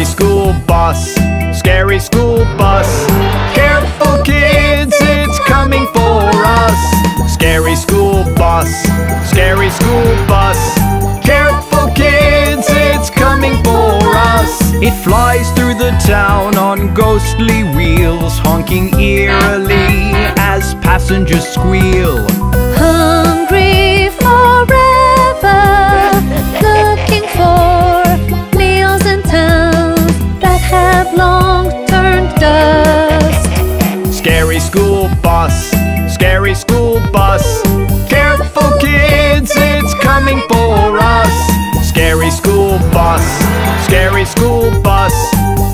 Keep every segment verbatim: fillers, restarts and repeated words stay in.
Scary school bus, scary school bus. Careful kids, it's coming for us. Scary school bus, scary school bus. Careful kids, it's coming for us. It flies through the town on ghostly wheels, honking eerily as passengers squeal. Hungry forever, looking for meals in towns that have long turned dust. Scary school bus, scary school bus. Careful kids, it's coming for us. Scary school bus, scary school bus.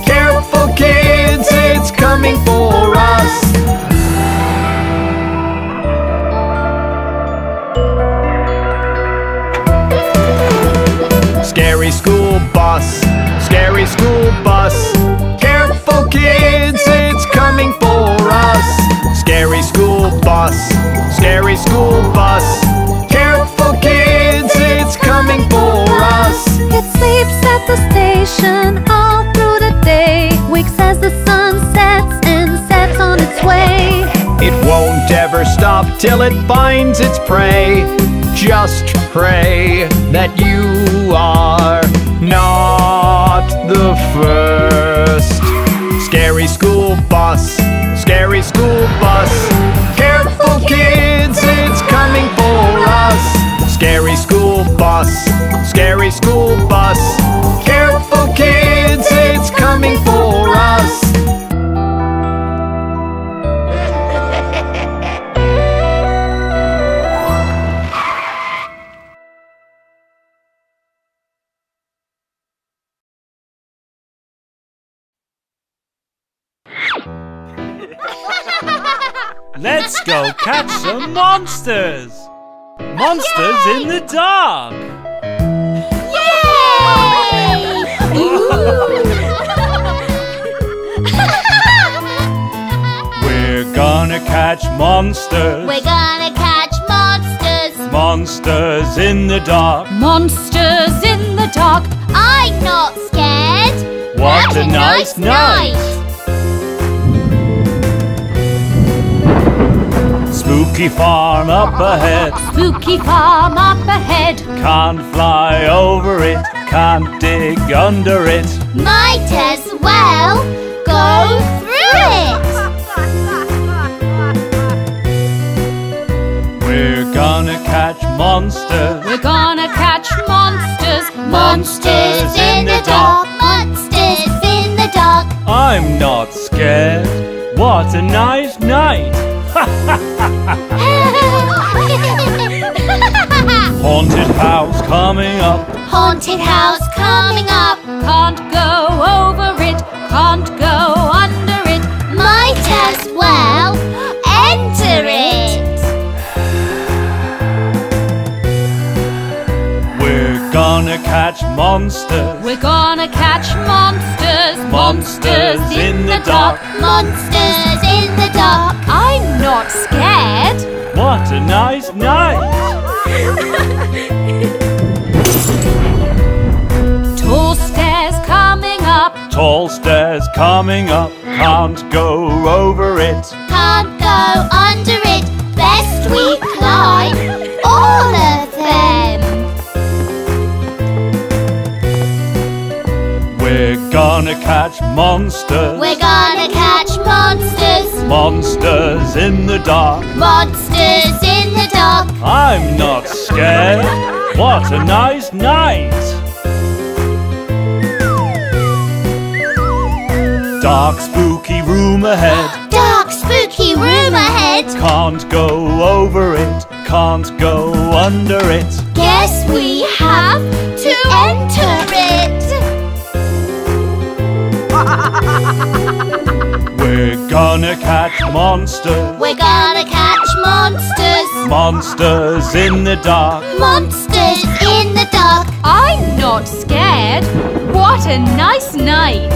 Careful kids, it's coming for us. Scary school bus, scary school bus. Careful kids, it's coming for us. Scary school bus, scary school bus. Careful kids, it's coming for us. It sleeps at the station all through the day, wakes as the sun sets and sets on its way. It won't ever stop till it finds its prey. Just pray that you are not the first. Scary school bus, scary school bus. Careful kids, it's coming for us. Scary school bus, scary school bus. Careful kids, it's coming for us. Let's go catch some monsters! Monsters Yay! In the dark! Yay! We're gonna catch monsters! We're gonna catch monsters! Monsters in the dark! Monsters in the dark! I'm not scared! What, what a, a nice night! night. Spooky farm up ahead. Spooky farm up ahead. Can't fly over it. Can't dig under it. Might as well go through it. We're gonna catch monsters. We're gonna catch monsters. Monsters in the dark. Monsters in the dark. I'm not scared. What a nice night. Haunted house coming up. Haunted house coming up. Can't go over it. Can't go under it. Might as well enter it. We're gonna catch monsters. We're gonna catch monsters. Monsters, monsters in, in the dark. dark. Monsters in the dark. I'm not scared. What a nice night. Tall stairs coming up. Tall stairs coming up. Can't go over it. Can't go under it. Best we climb all of them. We're gonna catch monsters. We're gonna catch monsters. Monsters in the dark. Monsters in the dark. I'm not scared. What a nice night. Dark spooky room ahead. Dark spooky room ahead. Can't go over it. Can't go under it. Guess we have to enter it. We're gonna catch monsters. We're gonna catch monsters. Monsters in the dark. Monsters in the dark. I'm not scared. What a nice night.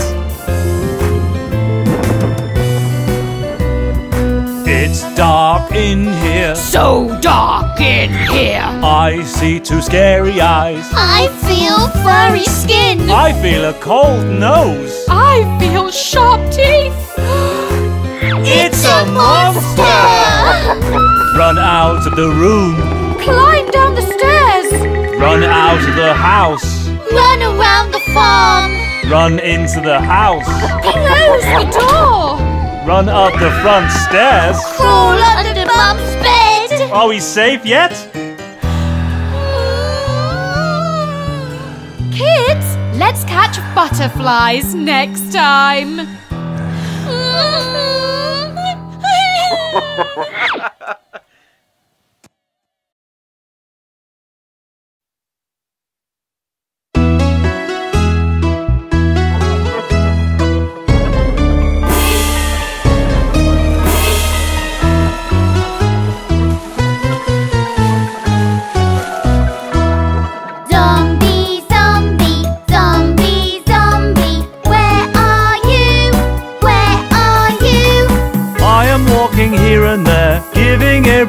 It's It's dark in here. So dark in here. I see two scary eyes. I feel furry skin. I feel a cold nose. I feel sharp teeth. It's a monster! Run out of the room. Climb down the stairs. Run out of the house. Run around the farm. Run into the house. Close the door. Run up the front stairs. Crawl under the bum's bed. Are we safe yet? Kids, let's catch butterflies next time.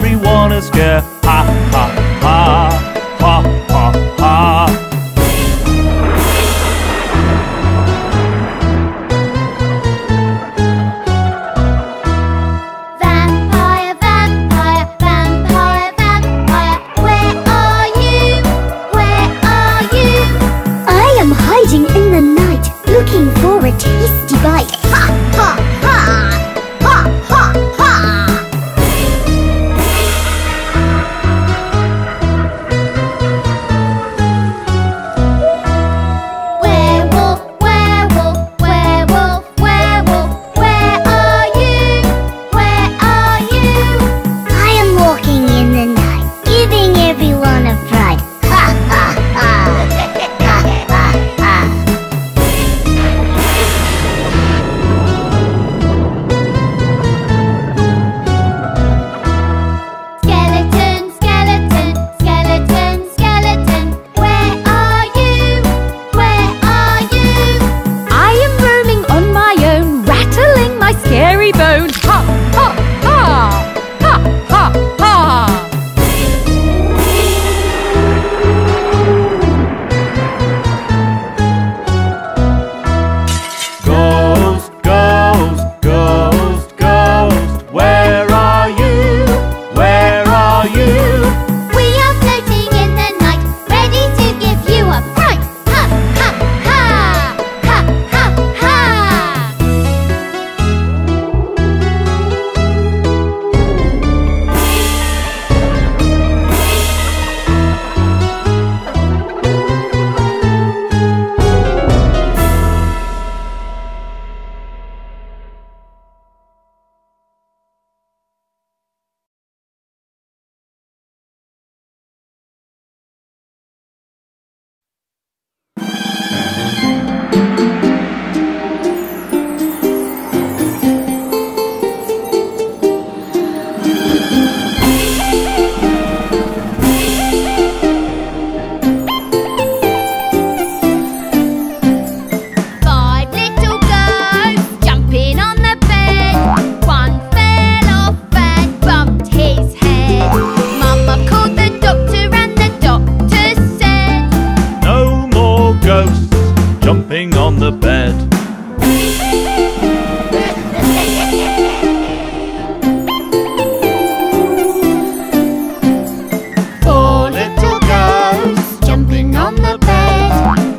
Everyone is scared. Ha ha ha ha ha ha. Vampire, vampire, vampire, vampire. Where are you? Where are you? I am hiding in the night, looking for a tasty bite. Ha ha ha.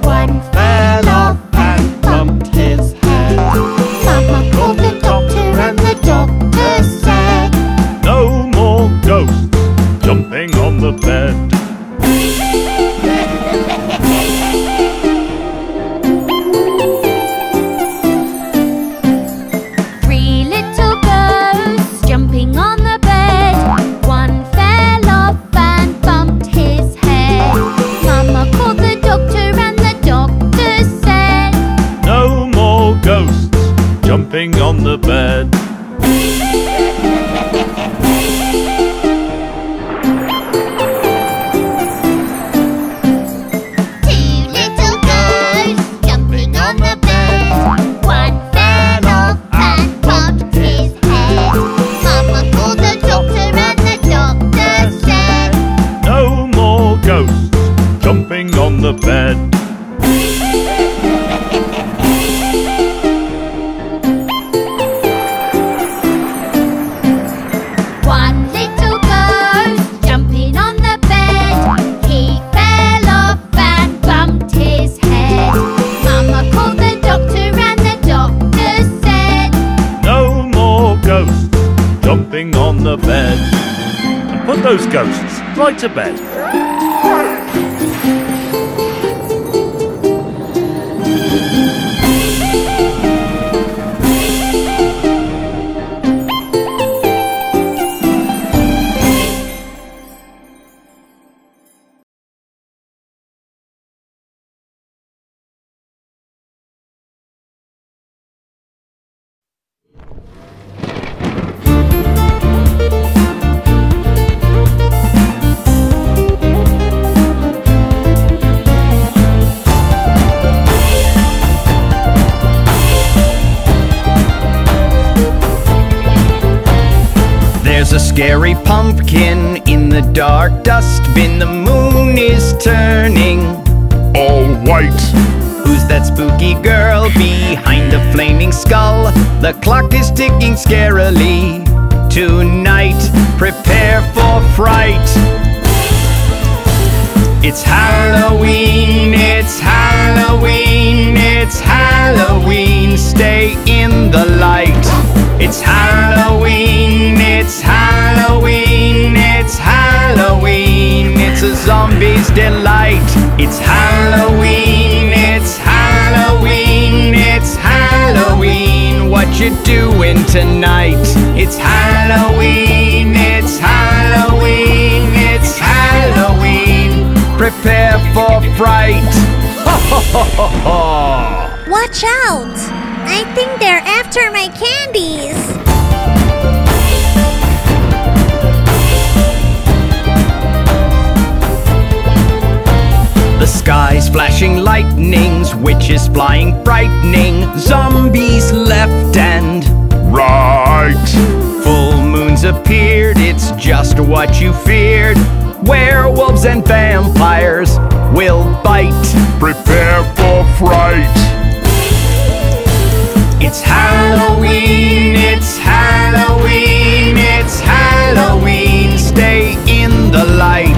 One fell off and bumped his head. Mama called the jumping on the bed. One little ghost jumping on the bed. He fell off and bumped his head. Mama called the doctor and the doctor said, no more ghosts jumping on the bed. And put those ghosts right to bed. There's a scary pumpkin in the dark dustbin. The moon is turning all white. Who's that spooky girl behind the flaming skull? The clock is ticking scarily. Tonight, prepare for fright. It's Halloween, it's Halloween, it's Halloween. Stay in the light. It's Halloween, it's Halloween, it's Halloween, it's a zombie's delight. It's Halloween, it's Halloween, it's Halloween, what you doing tonight? It's Halloween, it's Halloween, it's Halloween, prepare for fright. Ho ho ho ho ho! Watch out! I think they're after my candies. The sky's flashing lightnings, witches flying frightening, zombies left and right. Full moons appeared, it's just what you feared. Werewolves and vampires will bite. Prepare for fright. It's Halloween, it's Halloween, it's Halloween, stay in the light.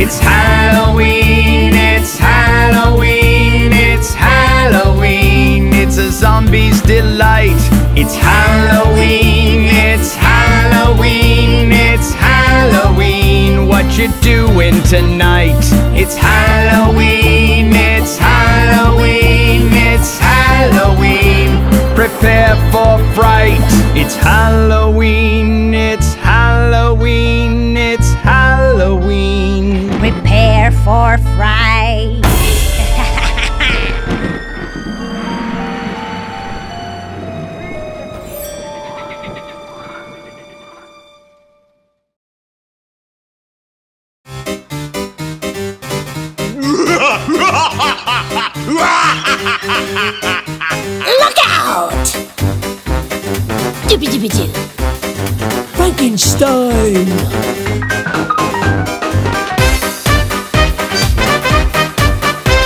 It's Halloween, it's Halloween, it's Halloween, it's a zombie's delight. It's Halloween, it's Halloween, it's Halloween, what you doing tonight? It's Halloween, it's Halloween, it's Halloween, prepare for fright. It's Halloween, it's Halloween, it's Halloween, prepare for fright. Look out! Doobie-doobie-doo. Frankenstein!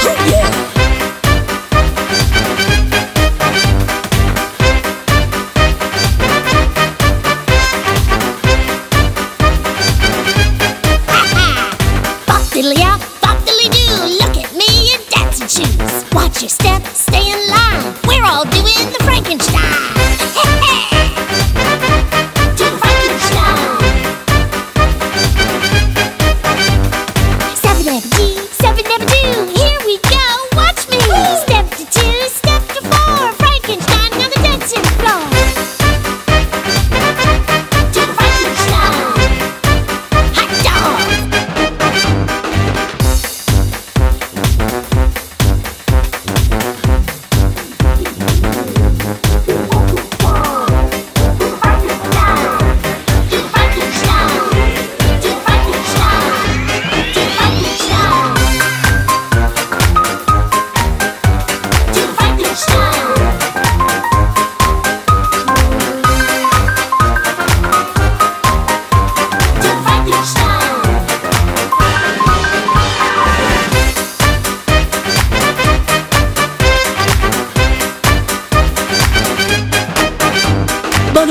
Oh, yeah! Bop-diddly-out, bop-diddly-doo. Look at me in dancing shoes. Watch your step, stay in line. We're all doing the Frankenstein. Do the Frankenstein. Seven never do, seven never do. Here we go, watch me. Woo! Step to two, step to four. Frankenstein on the dancing floor. Do the Frankenstein. Hot dog.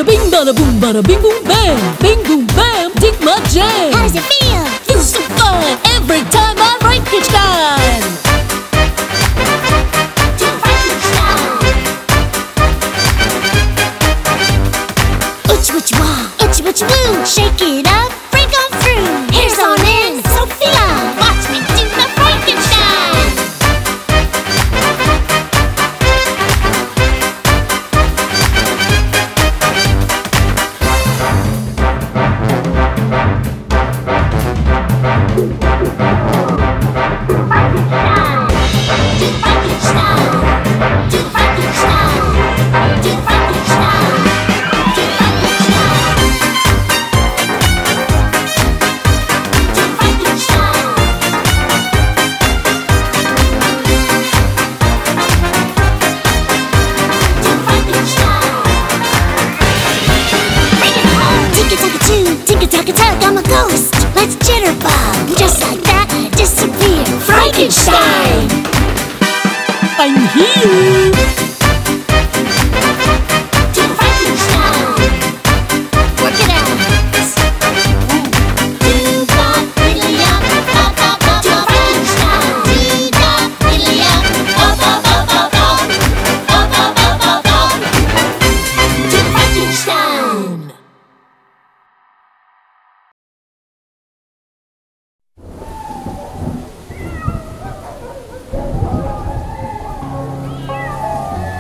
Bada bing, bada boom, bada bing, boom, bam. Bing, boom, bam, dig my jam. How does it feel? Feels so fun every time I Frankenstein. Do Frankenstein. Ooch, ooch, wah, ooch, ooch, woo. Shake it up, break on through. Here's on in, Sophia. Watch me do the Frankenstein. Tick-a-tack-a-tuck, I'm a ghost. Let's jitterbug. Just like that, disappear. Frankenstein! I'm here! Do Frankenstein! Work it out! Do-ba-diddly-up-ba-ba-ba-ba. Do Frankenstein! Do-ba-diddly-up-ba-ba-ba-ba-ba-ba-ba-ba-ba. Do Frankenstein!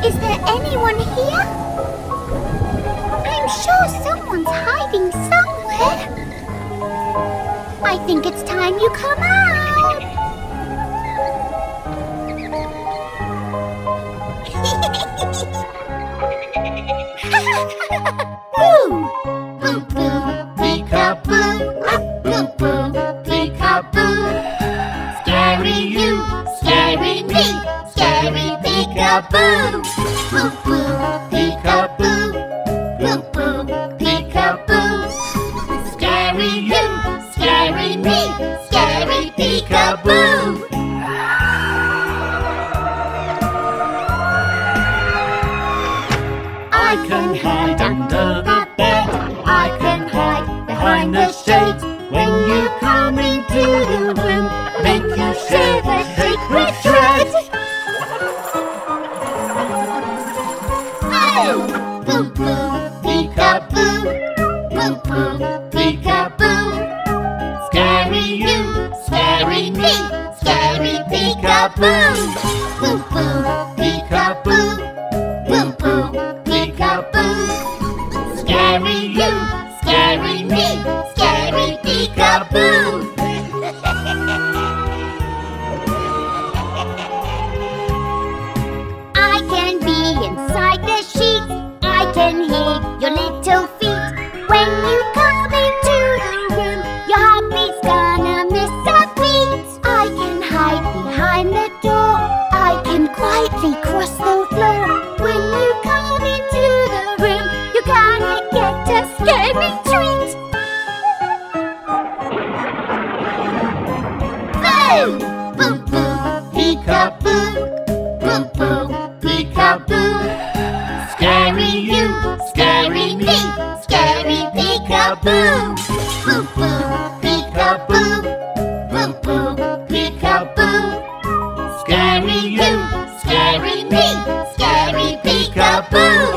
Is there anyone here? I'm sure someone's hiding somewhere. I think it's time you come out. Boo! Boo boo, peek-a-boo. Boo boo, peek-a-boo. Scary you, scary me, scary peek-a-boo. Boo boo, peek-a-boo. Boo boo, peek-a-boo. Scary you, scary me, scary peek-a-boo. I can hide under the bed. I can hide behind the shades. When you come into the room, make you shiver, shake with dread. Boo boo, peek-a-boo. Boo boo, peek-a-boo. Scary you, scary me, scary peek-a-boo. Boo boo, peek-a-boo. Boo boo, peek-a-boo. Scary you, scary me, scary peek-a-boo. I can be inside the sheets. I can hear your little feet. When you come into the room, your heartbeat's gonna miss a beat. I can hide behind the door. I can quietly cross the floor. When you come into the room, you're gonna get a scary treat. Boo! Boo boo, peek-a-boo. Boo boo, peek-a-boo. Scary you, scary me, scary peek-a-boo. Boo boo, peek-a-boo. Boo boo, peek-a-boo. Scary you, scary me, scary peek-a-boo.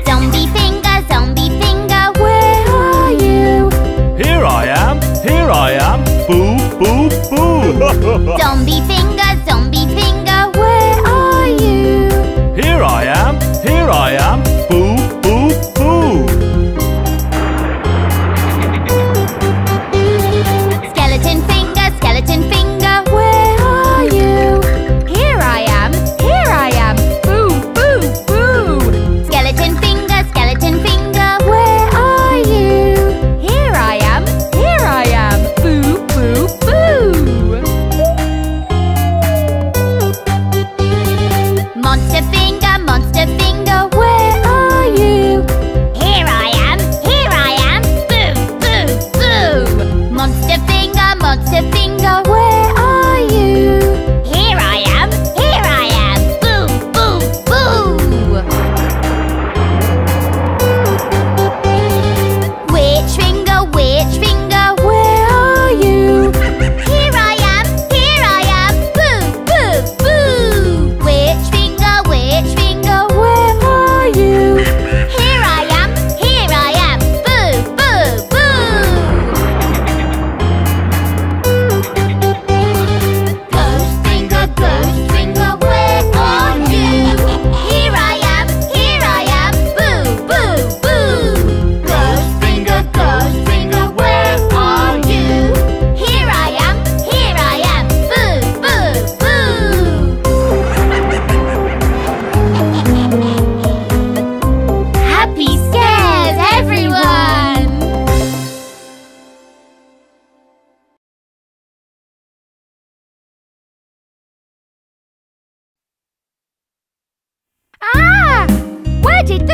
Zombie finger, zombie finger, where are you? Here I am, here I am, boo, boo, boo. Skeleton finger, skeleton finger, where are you? Here I am, here I am, boo, boo, boo. Skeleton finger, skeleton finger, where are you? Here I am, here I am, boo, boo, boo.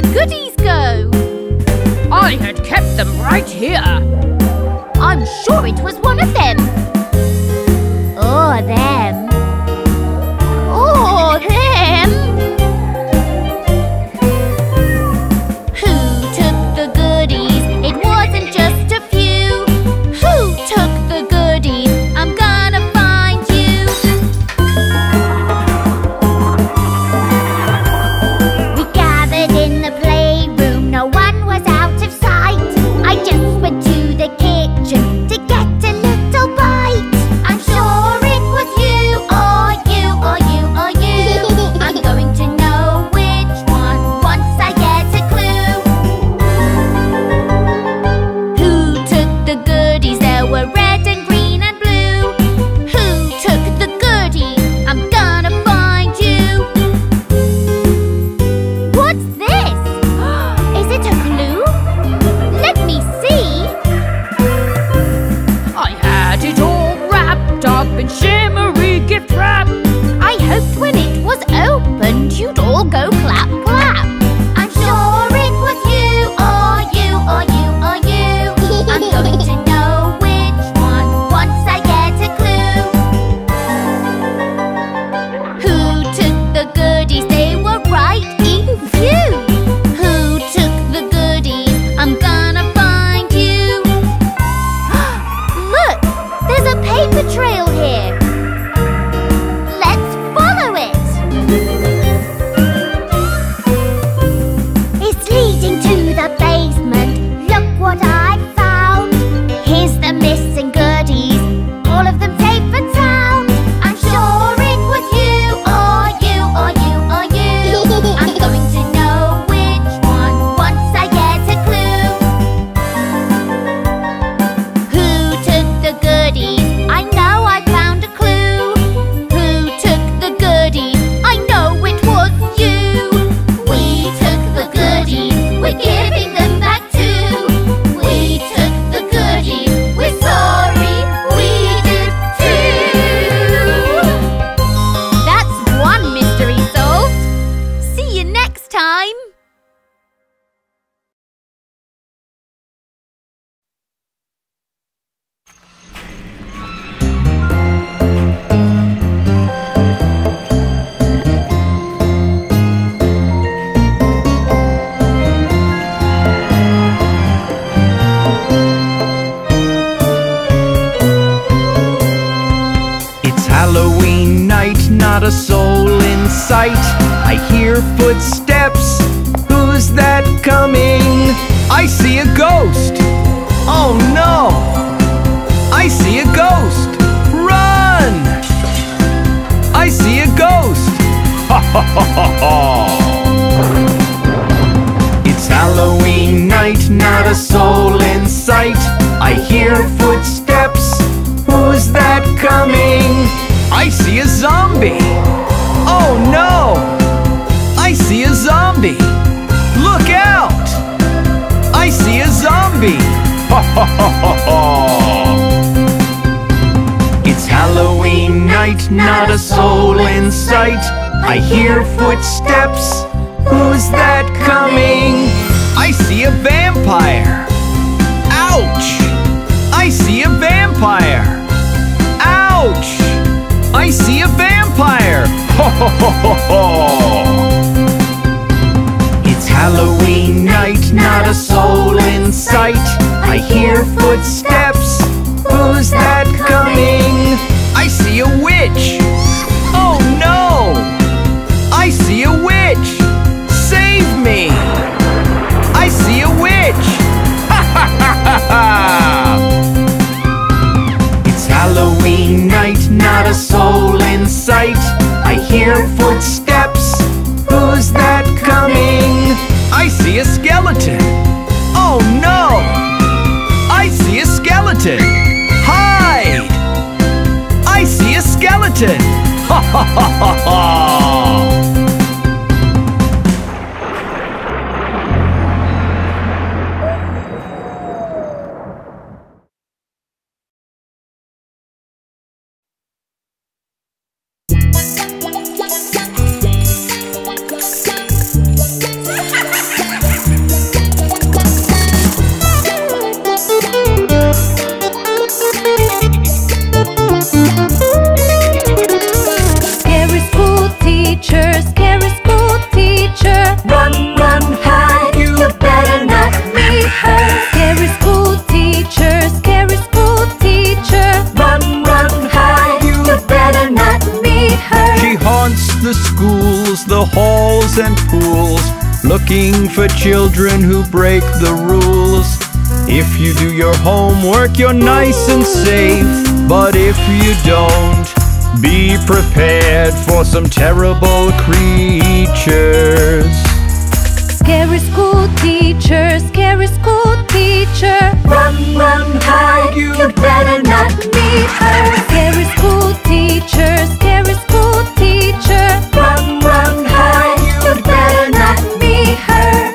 the goodies go? I had kept them right here. I'm sure it was one of them. Or them. Or them. Who took the goodies? It wasn't just a few. Who took the goodies? I'm gonna find you. We gathered in the playroom. No one was out of sight. I just went to the kitchen to get a little bite. I'm sure it was you, or you, or you, or you. I'm going to know which one once I get a clue. Who took the goodies? There were red and green and blue. Who took the goodies? I'm gonna find you. What's this? Is it a clue? Let me see. I had it all wrapped up in shimmery gift wrap. I hoped when it was opened you'd all go clap, clap. I'm sure it was you, or you, or you, or you. I'm going to know which one once I get a clue. Who took the goodies? They were right in view. Who took the goodies? I'm gonna find you. Look, there's a paper trail here. Let's follow it. It's leading to the basement. Look what I found. Here's the missing goodies. All of them safe and sound. I'm sure it was you, or you, or you, or you. I'm going to know which one once I get a clue. Who took the goodies? I know I found a clue. Who took the goodies? I know it was you. We took the goodies. We're giving them back too. We took the goodies. We're sorry. We did too. That's one mystery solved. See you next time. It's Halloween night, not a soul in sight. I hear footsteps, who's that coming? I see a ghost, oh no! I see a ghost, run! I see a ghost, ha ha ha ha ha! It's Halloween night, not a soul in sight. I hear footsteps, who's that coming? I see a zombie! Oh no! I see a zombie! Look out! I see a zombie! Ha ha ha ha ha! It's Halloween night, not a soul in sight. I hear footsteps. Who's that coming? I see a vampire! Ouch! I see a vampire! Ouch! I see a vampire! Ho ho ho ho ho! It's Halloween night, not a soul in sight. I hear footsteps. Who's that coming? I see a witch! Oh no! I see a witch! Save me! I see a witch! Ha ha ha ha ha! Halloween night, not a soul in sight. I hear footsteps. Who's that coming? I see a skeleton. Oh no! I see a skeleton. Hide! I see a skeleton. Ha ha ha ha ha! Ha ha ha! lakes and pools, looking for children who break the rules. If you do your homework, you're nice and safe, but if you don't, be prepared for some terrible creatures. Scary school teacher, scary school teacher, run, run, hide, you better not meet her. Scary school teacher, scary school teacher, run, run, hide, you better not meet her.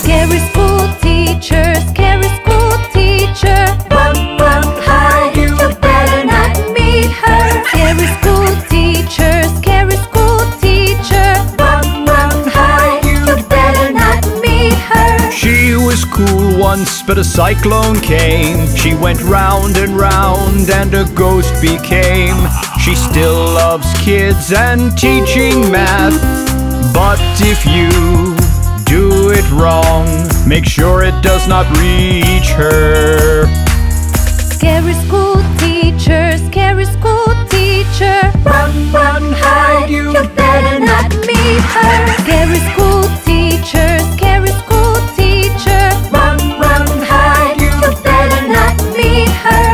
Scary school teacher, scary school teacher, run, run, hide, you better not meet her. Scary school teacher, scary school teacher, run, run, hide, you better not meet her. She was cool once, but a cyclone came. She went round and round and a ghost became. She still loves kids and teaching math, but if you do it wrong, make sure it does not reach her. Scary school teacher, scary school teacher, run, run, hide, you better not meet her. Scary school teacher, scary school teacher, run, run, hide, you better not meet her.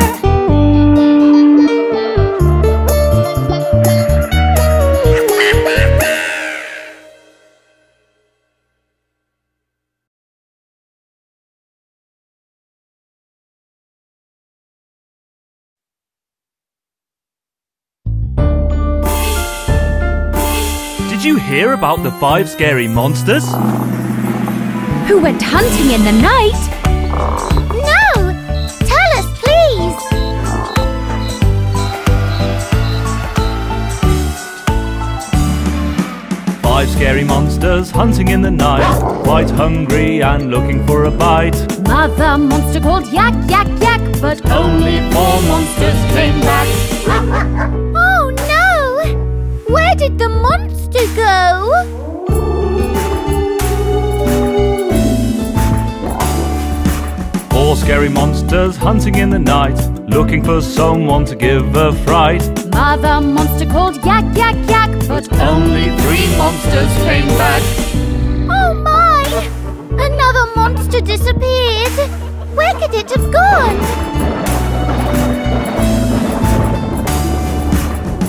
Did you hear about the five scary monsters who went hunting in the night? No! Tell us, please! Five scary monsters hunting in the night, quite hungry and looking for a bite. Mother monster called yak, yak, yak, but only four monsters came back. Oh no! Where did the monsters to go? Four scary monsters hunting in the night, looking for someone to give a fright. Mother monster called yak, yak, yak, but only three monsters came back. Oh my! Another monster disappeared! Where could it have gone?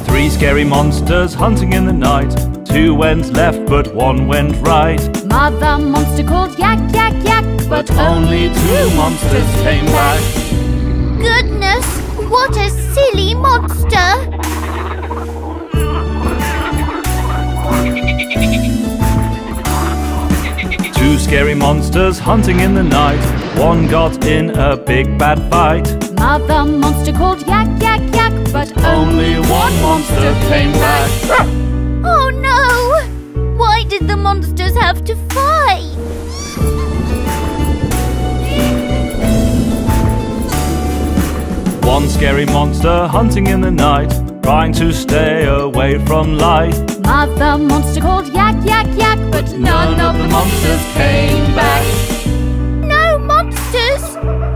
Three scary monsters hunting in the night, two went left but one went right. Mother monster called yak, yak, yak, but, but only two monsters came back. Goodness, what a silly monster! Two scary monsters hunting in the night, one got in a big bad fight. Mother monster called yak, yak, yak, but only one monster came back. Oh no! Why did the monsters have to fight? One scary monster hunting in the night, trying to stay away from light. Mother monster called yak, yak, yak, but none, none of the monsters came back. No monsters!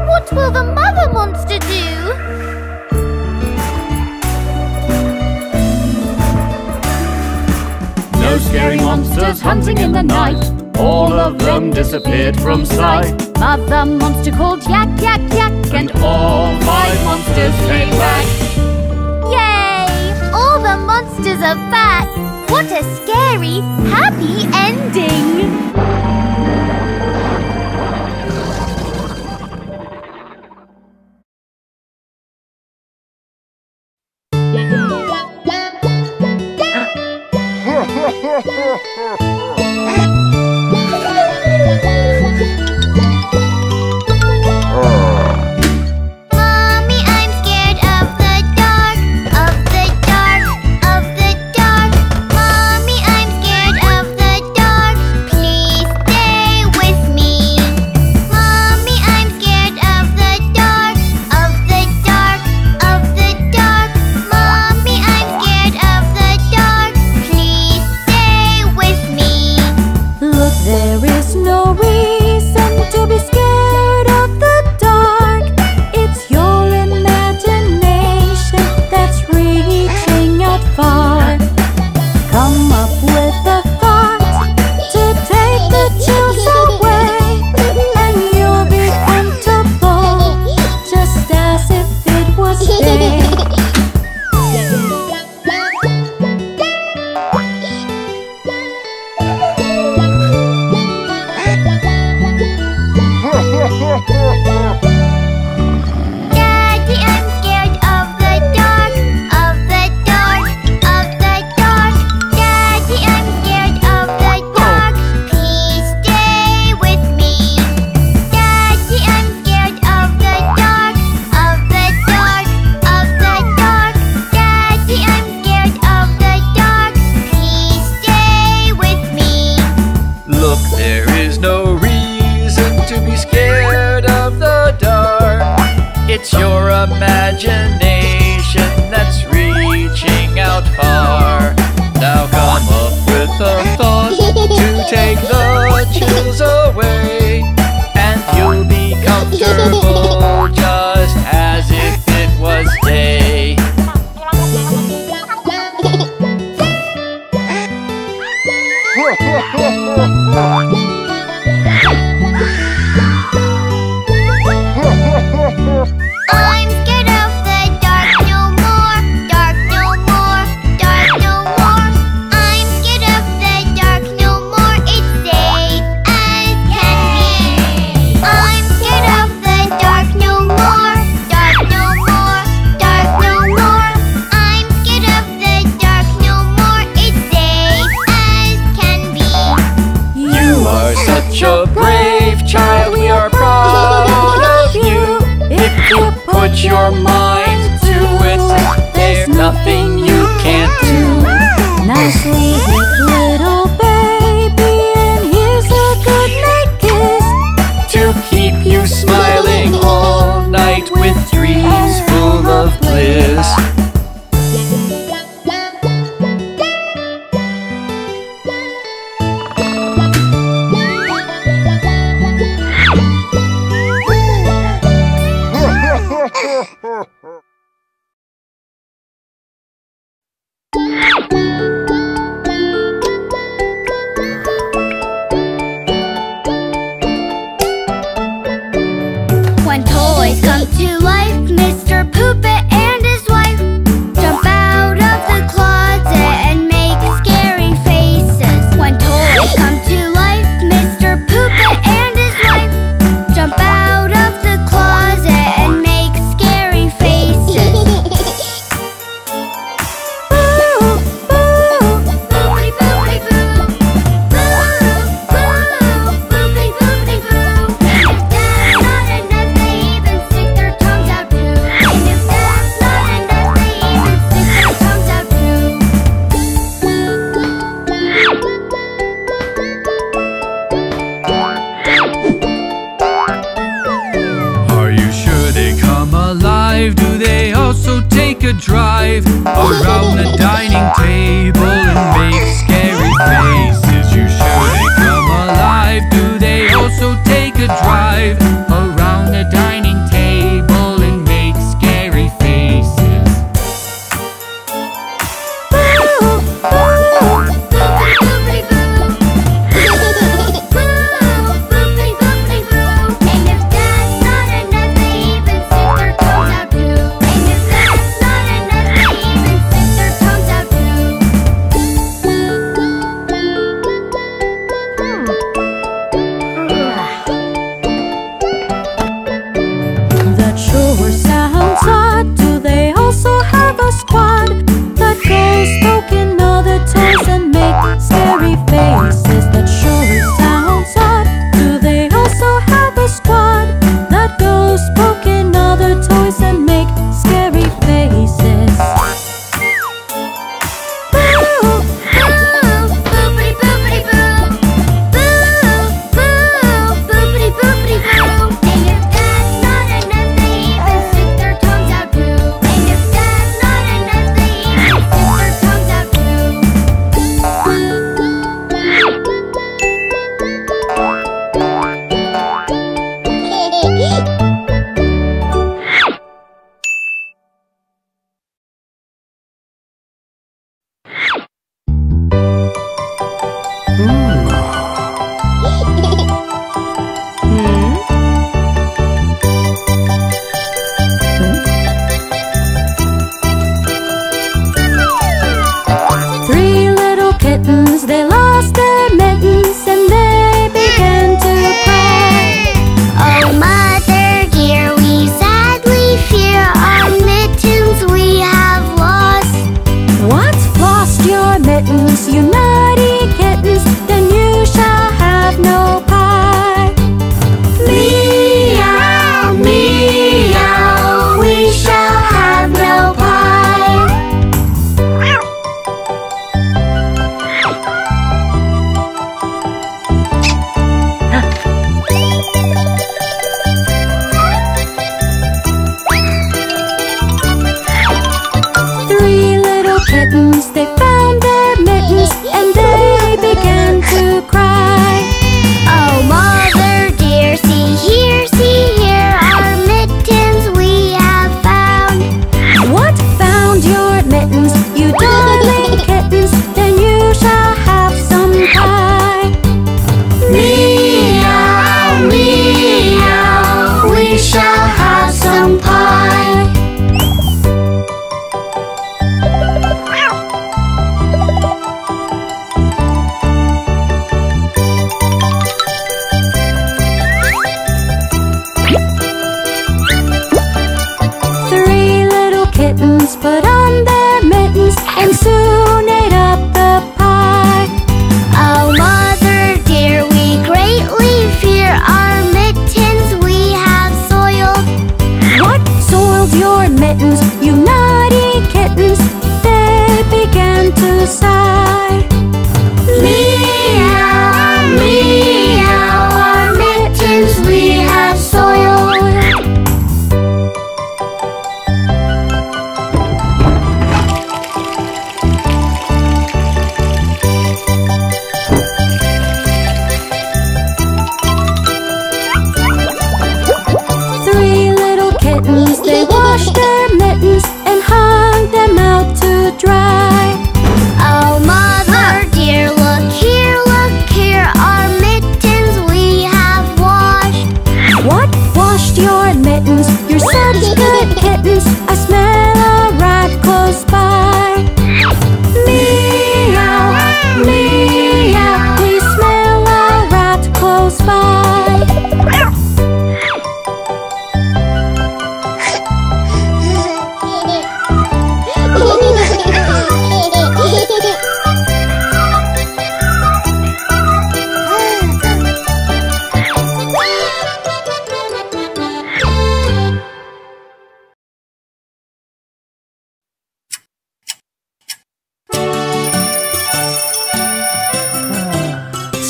What will the mother monster do? No scary monsters hunting in the night, all of them disappeared from sight. Mother monster called yak, yak, yak, and, and all five monsters came back. Yay! All the monsters are back! What a scary, happy ending! There is no reason.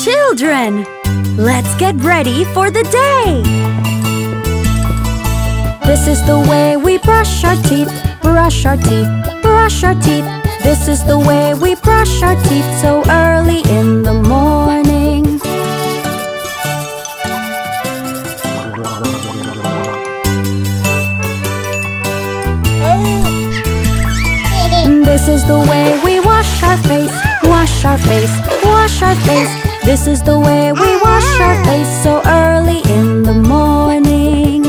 Children, let's get ready for the day! This is the way we brush our teeth, brush our teeth, brush our teeth. This is the way we brush our teeth so early in the morning. This is the way we wash our face, wash our face, wash our face. This is the way we wash our face so early in the morning.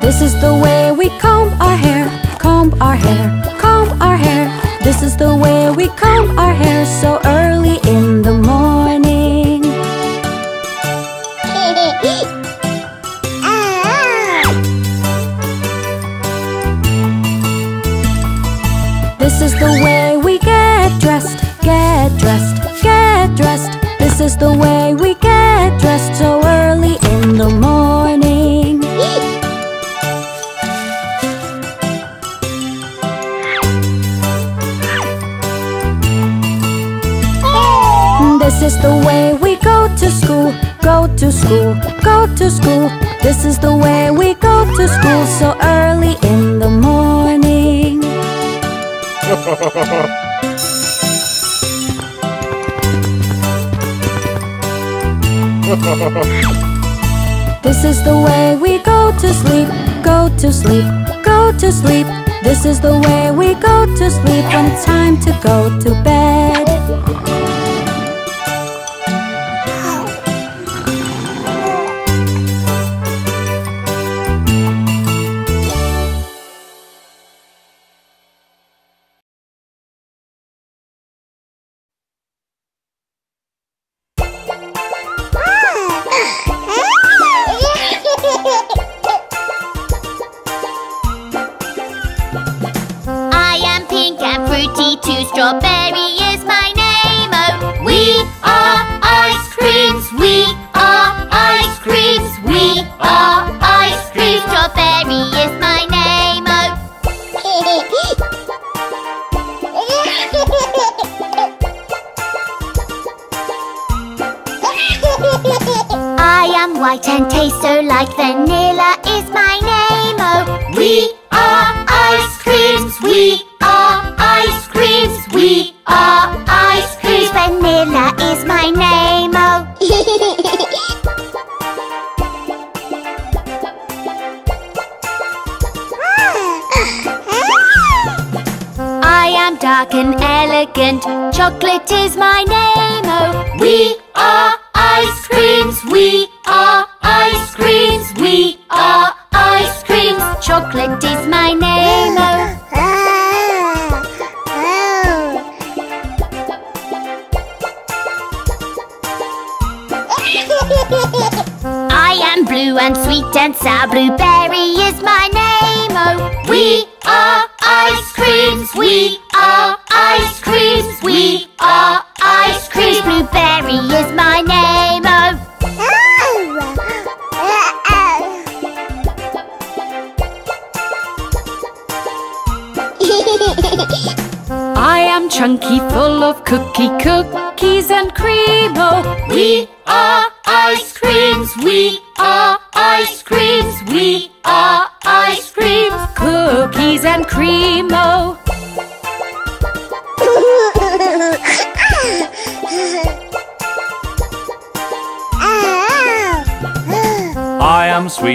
This is the way we comb our hair, comb our hair, comb our hair. This is the way we comb our hair so early in the morning. This is the way we get dressed, get dressed, get dressed. This is the way we get dressed so early in the morning. This is the way we go to school, go to school, go to school. This is the way we go to school so early in the morning. This is the way we go to sleep, go to sleep, go to sleep. This is the way we go to sleep when time to go to bed.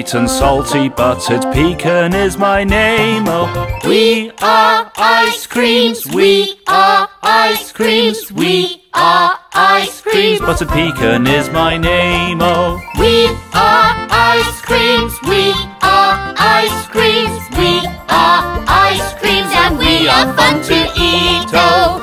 And salty buttered pecan is my name. Oh, we are ice creams, we are ice creams, we are ice creams. Buttered pecan is my name. Oh, we are ice creams, we are ice creams, we are ice creams, and we are fun to eat. Oh.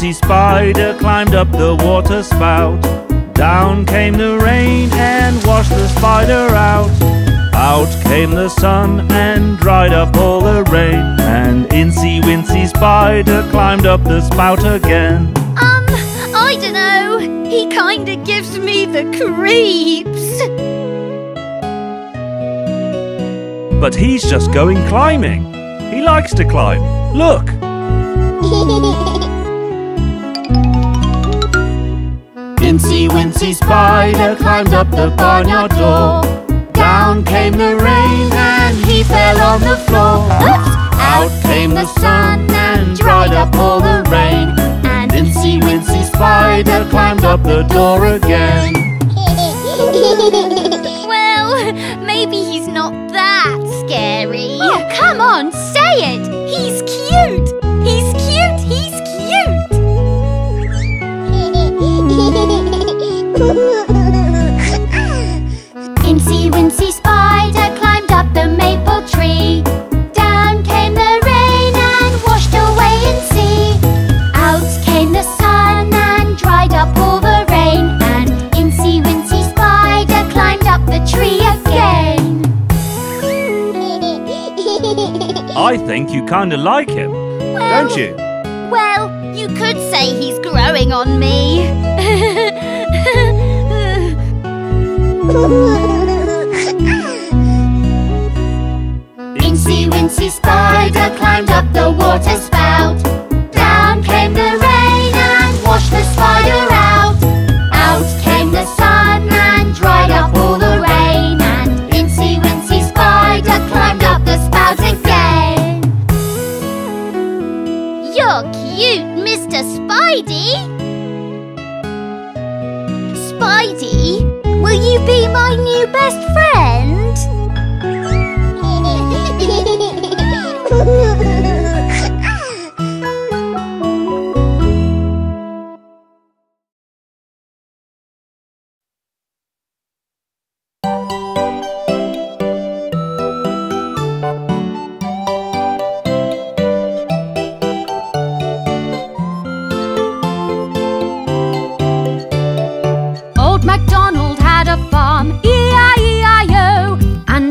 fancy spider climbed up the water spout. Down came the rain and washed the spider out. Out came the sun and dried up all the rain, and Incy Wincy Spider climbed up the spout again. Um, I dunno, he kinda gives me the creeps. But he's just going climbing. He likes to climb, look. Incy Wincy Spider climbed up the barnyard door. Down came the rain and he fell on the floor. Oops. Out came the sun and dried up all the rain, and Incy Wincy Spider climbed up the door again. Well, maybe he's not that scary. Oh, come on, say it! He's cute! He's cute! He's cute! Incy Wincy Spider climbed up the maple tree. Down came the rain and washed away Incy. Out came the sun and dried up all the rain, and Incy Wincy Spider climbed up the tree again. I think you kind of like him, well, don't you? Well, you could say he's growing on me. Incy Wincy Spider climbed up the water spout. Down came the rain and washed the spider out. Out came the sun and dried up all the rain, and Incy Wincy Spider climbed up the spout again. You're cute, Mister Spidey. Spidey, will you be my new best friend? Old MacDonald had a farm, E I E I O, and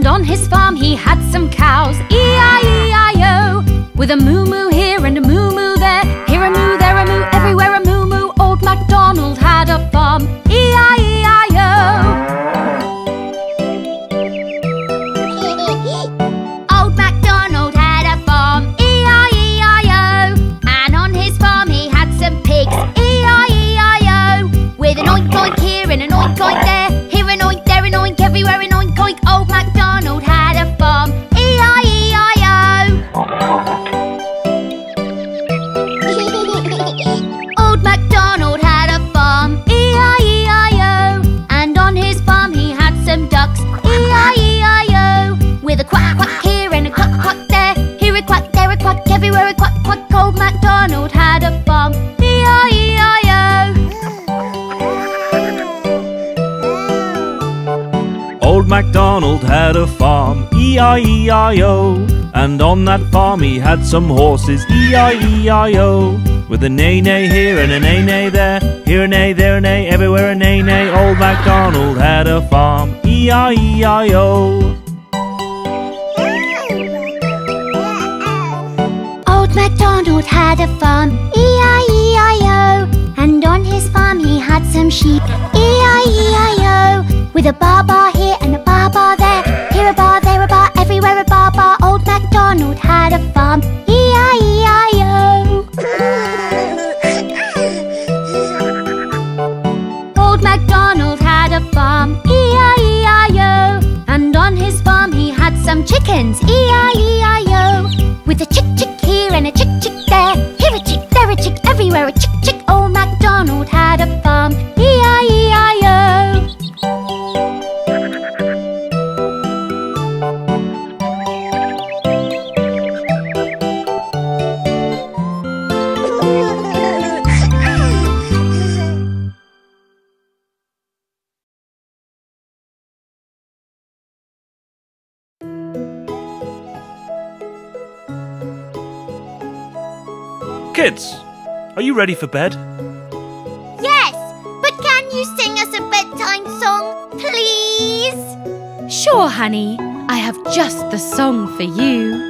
on his farm he had some cows, E I E I O, with a moo-moo here and a moo-moo there, here a moo, there a moo, everywhere a moo-moo. Old MacDonald had a farm, E I E I O. Old MacDonald had a farm, E I E I O, and on his farm he had some pigs, E I E I O, with an oink oink here and an oink oink there, here an oink, there an oink, everywhere an oink oink. Old MacDonald had a farm, E I E I O. Old MacDonald had a farm, E I E I O, and on his farm he had some ducks, E I E I O, with a quack quack here and a quack quack there, here a quack, there a quack, everywhere a quack quack. Old MacDonald had a farm, E I E I O. Old MacDonald had a farm, E I E I O, and on that farm he had some horses, E I E I O, with a neigh-neigh here and a neigh-neigh there, here a neigh, there a neigh, everywhere a neigh-neigh. Old MacDonald had a farm, E I E I O. Old MacDonald had a farm, E I E I O, and on his farm he had some sheep, E I E I O, with a ba-ba here and a ba-ba there, here a ba, there a ba, everywhere a ba-ba. Old MacDonald had a farm, E I E I O. Old MacDonald had a farm, E I E I O, and on his farm he had some chickens, E I E I O, with a chick chick here and a chick chick there, here a chick, there a chick, everywhere a chick chick. Old MacDonald had a farm, E I E I O. Kids, Are you ready for bed? Yes, but can you sing us a bedtime song, please? Sure, honey. I have just the song for you.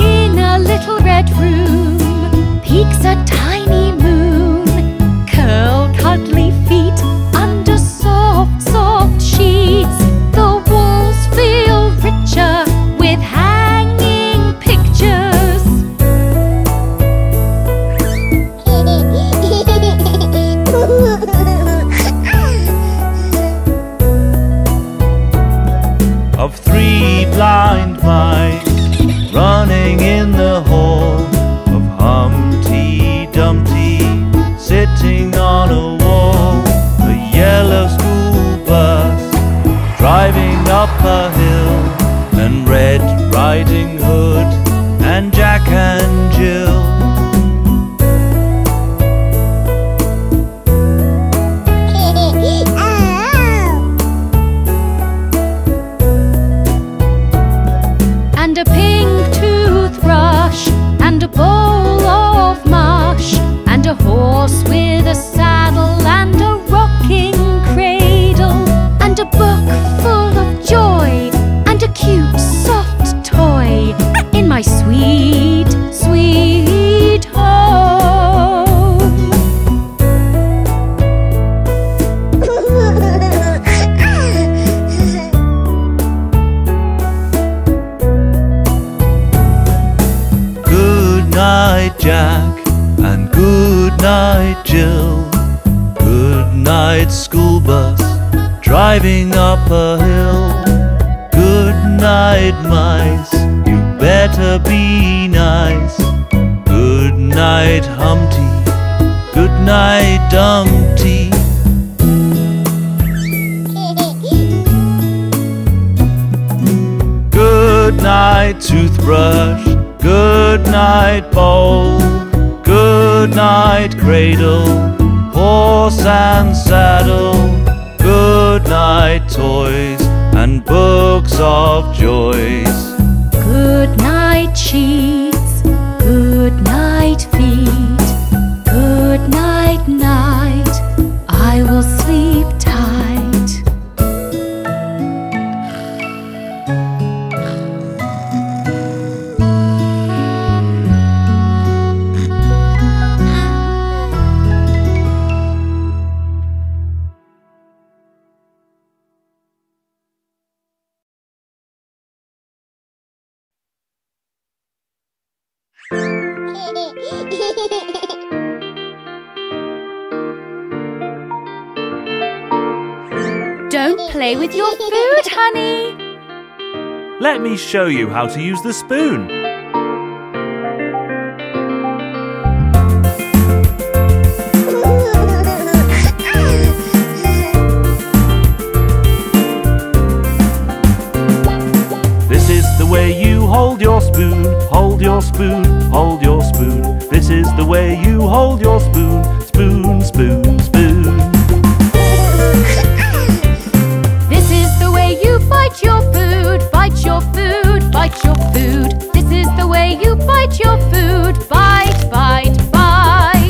In a little red room peeks a tiny moon, curled, cuddly feet under soft, soft sheets. The walls feel richer with hanging pictures. Of three blind mice running in the hall, of Humpty Dumpty sitting on a wall, the yellow school bus driving up a hill, and Red Riding Hood and Jack and Jill. And a pink toothbrush, and a bowl of mush, and a horse with a saddle, and a rocking cradle, and a book full of joy, and a cute soft toy in my sweet, sweet home. Good night, Jack, and good night, Jill. Good night, school bus driving up a hill. Good night, mice, you better be nice. Good night, Humpty, good night, Dumpty. Good night, toothbrush, good night, bowl, good night, cradle, horse and saddle. Good night, toys and books of joys. Good night, sheets, good night, feet. Good night, night, I will sleep tight. Don't play with your food, honey. Let me show you how to use the spoon. This is the way you hold your spoon, hold your spoon, hold your spoon. This is the way you hold your spoon, spoon, spoon, spoon. This is the way you bite your food, bite your food, bite your food. This is the way you bite your food, bite, bite, bite.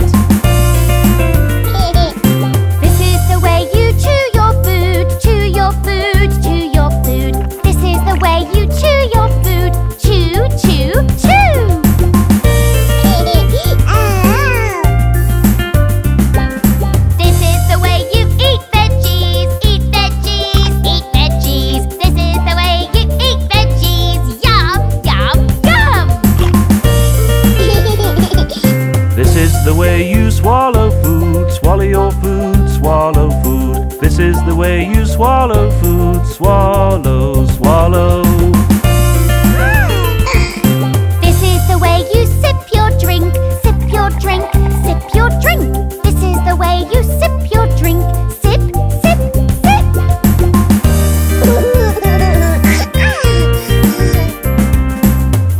This is the way you chew your food, chew your food, chew your food. This is the way you chew your food, chew, chew, chew. This is the way you swallow food, swallow your food, swallow food. This is the way you swallow food, swallow, swallow. This is the way you sip your drink, sip your drink, sip your drink. This is the way you sip your drink, sip, sip, sip.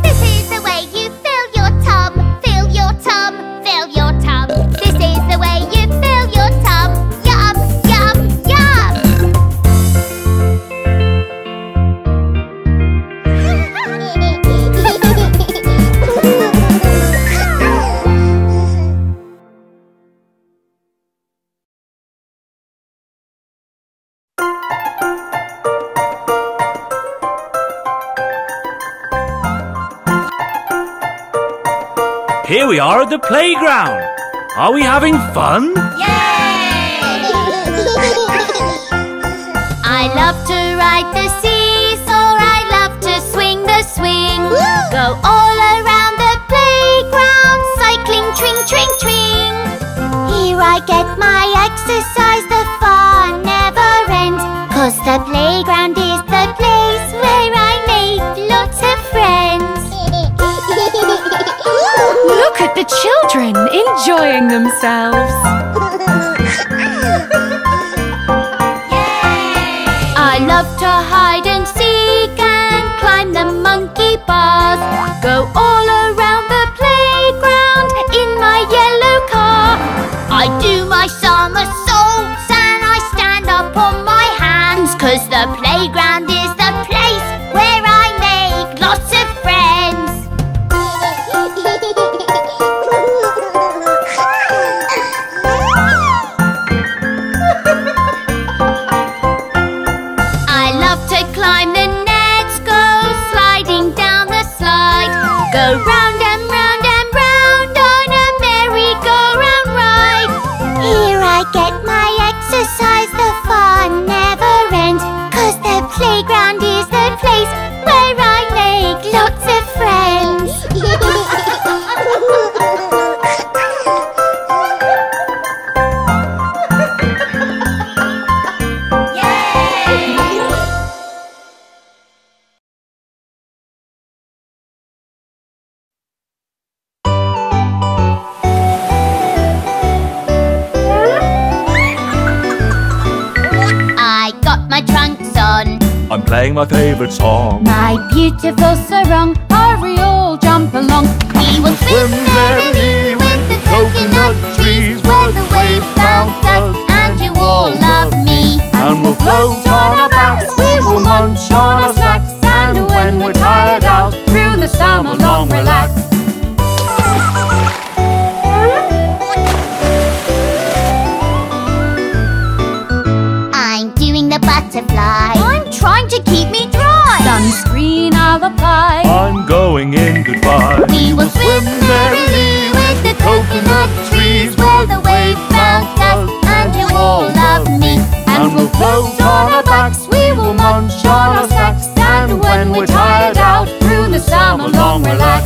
This is the way you fill your tub, fill your tub, fill your tub. This is the way you fill your tub. Yum, yum, yum. Here we are at the playground. Are we having fun? Yay! I love to ride the seesaw. I love to swing the swing. Go all around the playground, cycling tring tring tring. Here I get my exercise. The fun never ends, 'cause the playground is the place where I make lots of friends. Look at the children enjoying themselves. I love to hide and seek and climb the monkey bars. Go all around the playground in my yellow car. I do my somersaults and I stand up on my hands, 'cause the playground is the place where I make lots of friends. Round and round and round on a merry-go-round ride. Here I get my exercise. The fun never ends, 'cause the playground is the place where I make lots of friends. I'm playing my favourite song, my beautiful sarong. Hurry all jump along. We will swim merrily with the coconut trees, where the waves bounce out and you all love me. And we'll float on our backs, we will munch on our snacks, and when we're tired out through the summer long relax. I'm doing the butterfly, trying to keep me dry. Sunscreen I'll apply, I'm going in goodbye. We will swim merrily with the coconut trees, where the waves bounce out and you all love me. And we'll float on our backs, we will munch on our snacks, and when we're tired out through the summer long relax.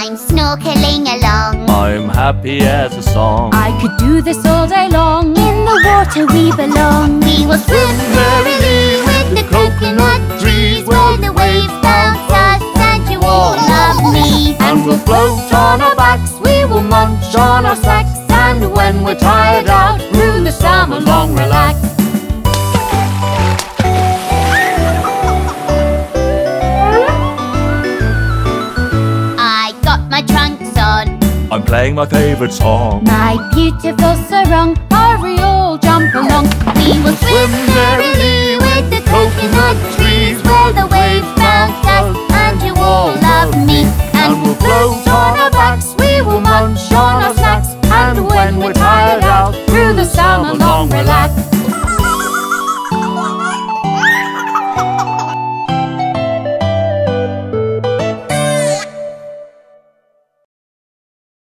I'm snorkeling along, I'm happy as a song. I could do this all day long. In the water we belong. We will swim merrily with the coconut trees, where the waves bounce us and you all love me. And we'll float on our backs, we will munch on our snacks, and when we're tired out through the summer long relax. I got my trunks on, I'm playing my favourite song, my beautiful sarong. Hurry all jump along. We will swim merrily with the coconut trees, where the waves bounce us and you all love me. And we'll float on